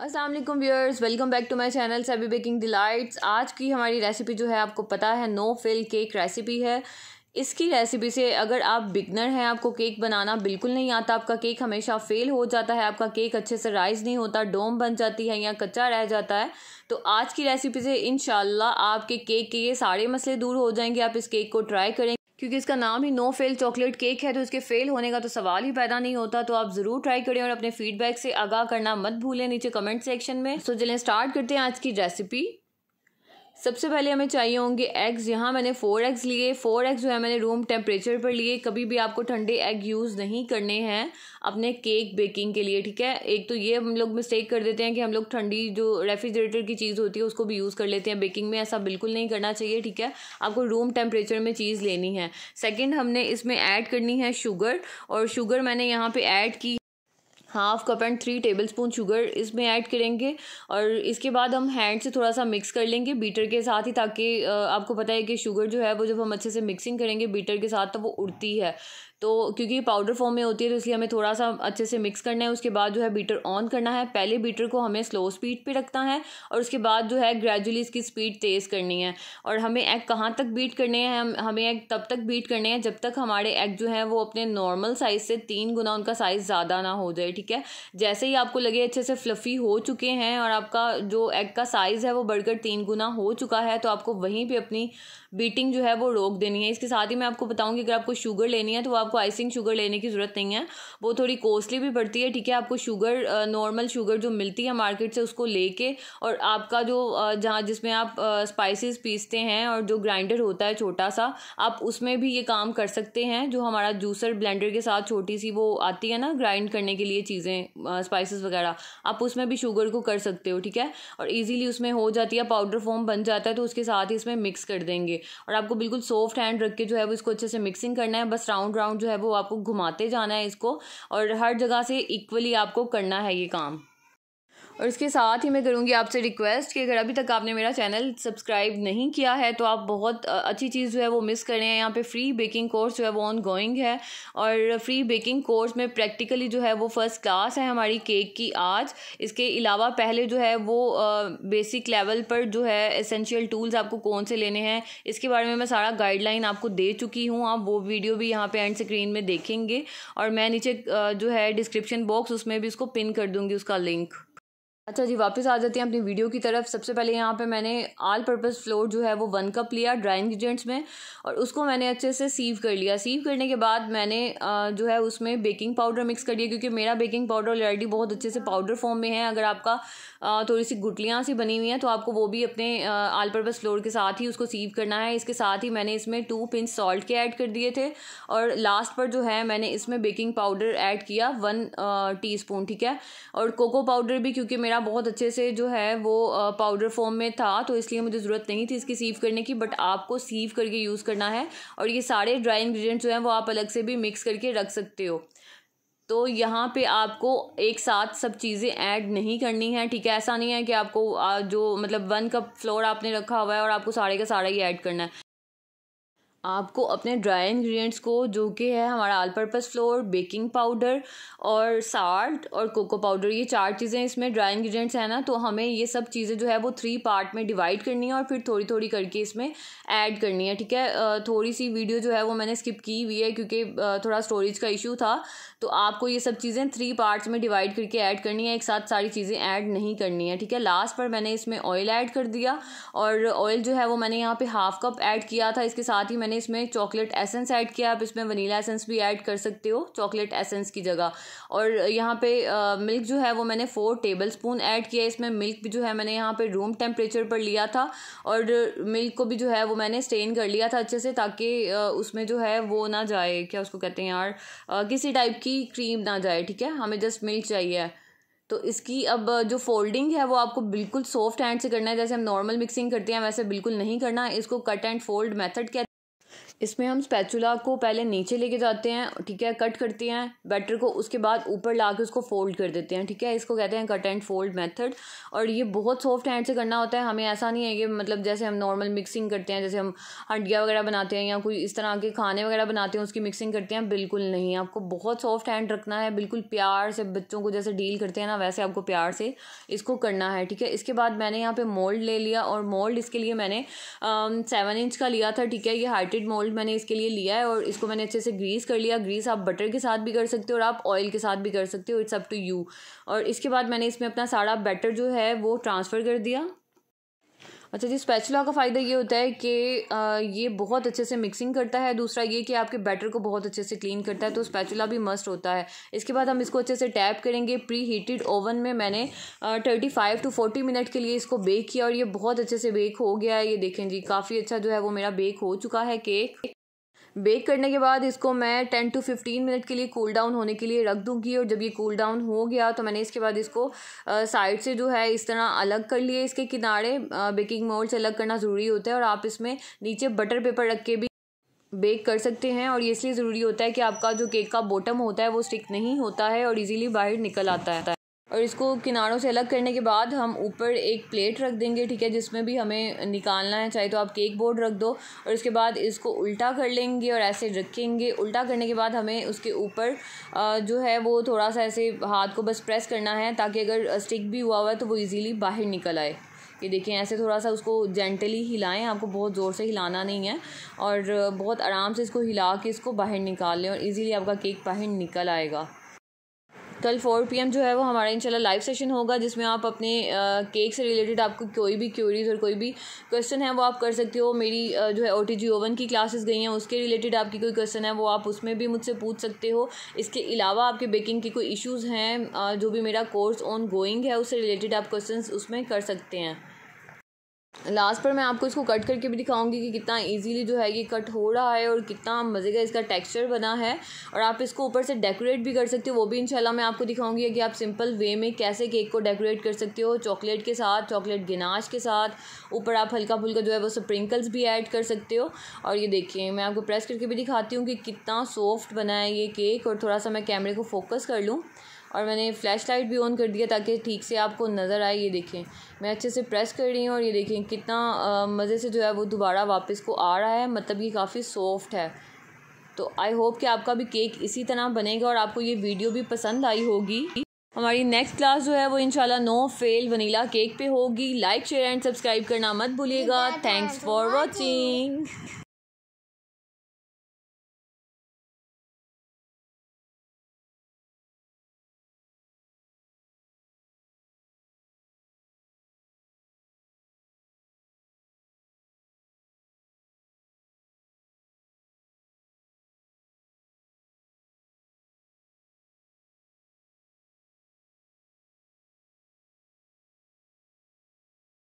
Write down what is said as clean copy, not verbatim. अस्सलाम वालेकुम viewers, welcome back to my channel SEBI baking delights. आज की हमारी रेसिपी जो है आपको पता है नो फिल केक रेसिपी है। इसकी रेसिपी से अगर आप बिगनर हैं, आपको केक बनाना बिल्कुल नहीं आता, आपका केक हमेशा फेल हो जाता है, आपका केक अच्छे से राइज नहीं होता, डोम बन जाती है या कच्चा रह जाता है, तो आज की रेसिपी से इंशाल्लाह आपके केक के ये सारे मसले दूर हो जाएंगे। आप इस केक को ट्राई करेंगे क्योंकि इसका नाम ही नो फेल चॉकलेट केक है, तो इसके फेल होने का तो सवाल ही पैदा नहीं होता। तो आप ज़रूर ट्राई करें और अपने फीडबैक से आगाह करना मत भूलें नीचे कमेंट सेक्शन में। तो चलिए स्टार्ट करते हैं आज की रेसिपी। सबसे पहले हमें चाहिए होंगे एग्स। यहाँ मैंने 4 एग्स लिए। 4 एग्स जो है मैंने रूम टेम्परेचर पर लिए। कभी भी आपको ठंडे एग यूज़ नहीं करने हैं अपने केक बेकिंग के लिए, ठीक है। एक तो ये हम लोग मिस्टेक कर देते हैं कि हम लोग ठंडी जो रेफ्रिजरेटर की चीज़ होती है उसको भी यूज़ कर लेते हैं बेकिंग में। ऐसा बिल्कुल नहीं करना चाहिए, ठीक है। आपको रूम टेम्परेचर में चीज़ लेनी है। सेकेंड, हमने इसमें ऐड करनी है शुगर, और शुगर मैंने यहाँ पर ऐड की 1/2 कप एंड 3 टेबलस्पून शुगर इसमें ऐड करेंगे। और इसके बाद हम हैंड से थोड़ा सा मिक्स कर लेंगे बीटर के साथ ही, ताकि आपको पता है कि शुगर जो है वो जब हम अच्छे से मिक्सिंग करेंगे बीटर के साथ तो वो उड़ती है, तो क्योंकि ये पाउडर फॉर्म में होती है तो इसलिए हमें थोड़ा सा अच्छे से मिक्स करना है। उसके बाद जो है बीटर ऑन करना है। पहले बीटर को हमें स्लो स्पीड पे रखना है और उसके बाद जो है ग्रेजुअली इसकी स्पीड तेज़ करनी है। और हमें एग कहाँ तक बीट करने हैं, हमें एग तब तक बीट करने हैं जब तक हमारे एग जो हैं वो अपने नॉर्मल साइज़ से 3 गुना उनका साइज़ ज़्यादा ना हो जाए, ठीक है। जैसे ही आपको लगे अच्छे से फ्लफ़ी हो चुके हैं और आपका जो एग का साइज़ है वो बढ़कर 3 गुना हो चुका है, तो आपको वहीं पर अपनी बीटिंग जो है वो रोक देनी है। इसके साथ ही मैं आपको बताऊँगी अगर आपको शुगर लेनी है तो आपको आइसिंग शुगर लेने की ज़रूरत नहीं है, वो थोड़ी कॉस्टली भी पड़ती है, ठीक है। आपको शुगर, नॉर्मल शुगर जो मिलती है मार्केट से, उसको लेके और आपका जो जहाँ जिसमें आप स्पाइसेस पीसते हैं और जो ग्राइंडर होता है छोटा सा, आप उसमें भी ये काम कर सकते हैं। जो हमारा जूसर ब्लेंडर के साथ छोटी सी वो आती है ना ग्राइंड करने के लिए चीज़ें, स्पाइसेस वगैरह, आप उसमें भी शुगर को कर सकते हो, ठीक है। और ईजीली उसमें हो जाती है, पाउडर फॉर्म बन जाता है, तो उसके साथ ही इसमें मिक्स कर देंगे। और आपको बिल्कुल सॉफ्ट हैंड रख के जो है वो इसको अच्छे से मिक्सिंग करना है। बस राउंड जो है वो आपको घुमाते जाना है इसको, और हर जगह से इक्वली आपको करना है ये काम। और इसके साथ ही मैं करूँगी आपसे रिक्वेस्ट कि अगर अभी तक आपने मेरा चैनल सब्सक्राइब नहीं किया है तो आप बहुत अच्छी चीज़ जो है वो मिस कर रहे हैं। यहाँ पे फ्री बेकिंग कोर्स जो है वो ऑन गोइंग है, और फ्री बेकिंग कोर्स में प्रैक्टिकली जो है वो फर्स्ट क्लास है हमारी केक की आज। इसके अलावा पहले जो है वो बेसिक लेवल पर जो है एसेंशियल टूल्स आपको कौन से लेने हैं इसके बारे में मैं सारा गाइडलाइन आपको दे चुकी हूँ। आप वो वीडियो भी यहाँ पर एंड स्क्रीन में देखेंगे, और मैं नीचे जो है डिस्क्रिप्शन बॉक्स उसमें भी इसको पिन कर दूँगी उसका लिंक। अच्छा जी, वापस आ जाते हैं अपनी वीडियो की तरफ। सबसे पहले यहाँ पे मैंने ऑल पर्पस फ्लोर जो है वो 1 कप लिया ड्राई इंग्रेडिएंट्स में, और उसको मैंने अच्छे से सीव कर लिया। सीव करने के बाद मैंने जो है उसमें बेकिंग पाउडर मिक्स कर दिया, क्योंकि मेरा बेकिंग पाउडर ऑलरेडी बहुत अच्छे से पाउडर फॉर्म में है। अगर आपका थोड़ी सी गुटलियाँ सी बनी हुई हैं तो आपको वो भी अपने ऑल पर्पस फ्लोर के साथ ही उसको सीव करना है। इसके साथ ही मैंने इसमें 2 पिंच सॉल्ट के ऐड कर दिए थे, और लास्ट पर जो है मैंने इसमें बेकिंग पाउडर ऐड किया 1 टीस्पून, ठीक है। और कोको पाउडर भी, क्योंकि मेरा बहुत अच्छे से जो है वो पाउडर फॉर्म में था तो इसलिए मुझे ज़रूरत नहीं थी इसकी सीव करने की, बट आपको सीव करके यूज़ करना है। और ये सारे ड्राई इंग्रेडिएंट्स जो हैं वो आप अलग से भी मिक्स करके रख सकते हो। तो यहाँ पे आपको एक साथ सब चीज़ें ऐड नहीं करनी है, ठीक है। ऐसा नहीं है कि आपको जो मतलब 1 कप फ्लोर आपने रखा हुआ है और आपको सारे का सारा ही ऐड करना है। आपको अपने ड्राई इंग्रेडिएंट्स को, जो कि है हमारा all purpose flour, baking powder और साल्ट और कोको पाउडर, ये 4 चीज़ें इसमें ड्राई इंग्रेडिएंट्स हैं ना, तो हमें ये सब चीज़ें जो है वो 3 पार्ट में डिवाइड करनी है और फिर थोड़ी थोड़ी करके इसमें ऐड करनी है, ठीक है। थोड़ी सी वीडियो जो है वो मैंने स्किप की हुई है क्योंकि थोड़ा स्टोरेज का इशू था, तो आपको ये सब चीज़ें 3 पार्ट्स में डिवाइड करके ऐड करनी है, एक साथ सारी चीज़ें ऐड नहीं करनी है, ठीक है। लास्ट पर मैंने इसमें ऑयल ऐड कर दिया, और ऑयल जो है वो मैंने यहाँ पर 1/2 कप ऐड किया था। इसके साथ ही मैंने इसमें चॉकलेट एसेंस ऐड किया। आप इसमें वनीला एसेंस भी ऐड कर सकते हो चॉकलेट एसेंस की जगह। और यहाँ पे मिल्क जो है वो मैंने 4 टेबलस्पून ऐड किया। इसमें मिल्क भी जो है मैंने यहाँ पे रूम टेम्परेचर पर लिया था, और मिल्क को भी जो है वो मैंने स्टेन कर लिया था अच्छे से, ताकि उसमें जो है वो ना जाए, क्या उसको कहते हैं यार, किसी टाइप की क्रीम ना जाए, ठीक है। हमें जस्ट मिल्क चाहिए। तो इसकी अब जो फोल्डिंग है वो आपको बिल्कुल सॉफ्ट हैंड से करना है, जैसे हम नॉर्मल मिक्सिंग करते हैं वैसे बिल्कुल नहीं करना। इसको कट एंड फोल्ड मैथड कहते हैं। इसमें हम स्पैचुला को पहले नीचे लेके जाते हैं, ठीक है, कट करते हैं बैटर को, उसके बाद ऊपर ला के उसको फोल्ड कर देते हैं, ठीक है। इसको कहते हैं कट एंड फोल्ड मेथड, और ये बहुत सॉफ्ट हैंड से करना होता है। हमें ऐसा नहीं है कि मतलब जैसे हम नॉर्मल मिक्सिंग करते हैं, जैसे हम हंडिया वगैरह बनाते हैं या कोई इस तरह के खाने वगैरह बनाते हैं उसकी मिक्सिंग करते हैं, बिल्कुल नहीं। आपको बहुत सॉफ्ट हैंड रखना है, बिल्कुल प्यार से, बच्चों को जैसे डील करते हैं ना वैसे आपको प्यार से इसको करना है, ठीक है। इसके बाद मैंने यहाँ पे मोल्ड ले लिया, और मोल्ड इसके लिए मैंने 7 इंच का लिया था, ठीक है। ये हार्टेड मोल्ड मैंने इसके लिए लिया है, और इसको मैंने अच्छे से ग्रीस कर लिया। ग्रीस आप बटर के साथ भी कर सकते हो और आप ऑयल के साथ भी कर सकते हो, इट्स अप टू यू। और इसके बाद मैंने इसमें अपना सारा बैटर जो है वो ट्रांसफ़र कर दिया। अच्छा जी, स्पैचुला का फ़ायदा ये होता है कि ये बहुत अच्छे से मिक्सिंग करता है, दूसरा ये कि आपके बैटर को बहुत अच्छे से क्लीन करता है, तो स्पैचुला भी मस्ट होता है। इसके बाद हम इसको अच्छे से टैप करेंगे। प्री हीटेड ओवन में मैंने 35 to 40 मिनट के लिए इसको बेक किया, और ये बहुत अच्छे से बेक हो गया है। ये देखें जी, काफ़ी अच्छा जो है वो मेरा बेक हो चुका है केक। बेक करने के बाद इसको मैं 10 टू 15 मिनट के लिए कूल डाउन होने के लिए रख दूंगी, और जब ये कूल डाउन हो गया तो मैंने इसके बाद इसको साइड से जो है इस तरह अलग कर लिए। इसके किनारे बेकिंग मोल्ड से अलग करना ज़रूरी होता है, और आप इसमें नीचे बटर पेपर रख के भी बेक कर सकते हैं। और ये इसलिए ज़रूरी होता है कि आपका जो केक का बॉटम होता है वो स्टिक नहीं होता है और इजीली बाहर निकल आता है। और इसको किनारों से अलग करने के बाद हम ऊपर एक प्लेट रख देंगे, ठीक है, जिसमें भी हमें निकालना है, चाहे तो आप केक बोर्ड रख दो। और इसके बाद इसको उल्टा कर लेंगे और ऐसे रखेंगे। उल्टा करने के बाद हमें उसके ऊपर जो है वो थोड़ा सा ऐसे हाथ को बस प्रेस करना है, ताकि अगर स्टिक भी हुआ हुआ है तो वो इजीली बाहर निकल आए। ये देखें, ऐसे थोड़ा सा उसको जेंटली हिलाएं, आपको बहुत ज़ोर से हिलाना नहीं है, और बहुत आराम से इसको हिला के इसको बाहर निकाल लें, और ईज़िली आपका केक बाहर निकल आएगा। कल 4 PM जो है वो हमारा इंशाल्लाह लाइव सेशन होगा, जिसमें आप अपने केक से रिलेटेड आपको कोई भी क्यूरीज और कोई भी क्वेश्चन है वो आप कर सकते हो। मेरी जो है OTG ओवन की क्लासेस गई हैं, उसके रिलेटेड आपकी कोई क्वेश्चन है वो आप उसमें भी मुझसे पूछ सकते हो। इसके अलावा आपके बेकिंग की कोई इश्यूज़ हैं, जो भी मेरा कोर्स ऑन गोइंग है उससे रिलेटेड आप क्वेश्चन उसमें कर सकते हैं। लास्ट पर मैं आपको इसको कट करके भी दिखाऊंगी कि कितना इजीली जो है ये कट हो रहा है और कितना मज़े का इसका टेक्सचर बना है। और आप इसको ऊपर से डेकोरेट भी कर सकते हो, वो भी इंशाल्लाह मैं आपको दिखाऊंगी कि आप सिंपल वे में कैसे केक को डेकोरेट कर सकते हो। चॉकलेट के साथ, चॉकलेट गनाश के साथ, ऊपर आप हल्का फुल्का जो है वो स्प्रिंकल्स भी ऐड कर सकते हो। और ये देखिए, मैं आपको प्रेस करके भी दिखाती हूँ कि कितना सॉफ्ट बना है ये केक। और थोड़ा सा मैं कैमरे को फोकस कर लूँ, और मैंने फ्लैश लाइट भी ऑन कर दिया ताकि ठीक से आपको नज़र आए। ये देखें, मैं अच्छे से प्रेस कर रही हूँ, और ये देखें कितना मज़े से जो है वो दोबारा वापस को आ रहा है, मतलब ये काफ़ी सॉफ्ट है। तो आई होप कि आपका भी केक इसी तरह बनेगा, और आपको ये वीडियो भी पसंद आई होगी। हमारी नेक्स्ट क्लास जो है वो इंशाल्लाह नो फेल वनीला केक पे होगी। लाइक, शेयर एंड सब्सक्राइब करना मत भूलिएगा। Thanks for watching.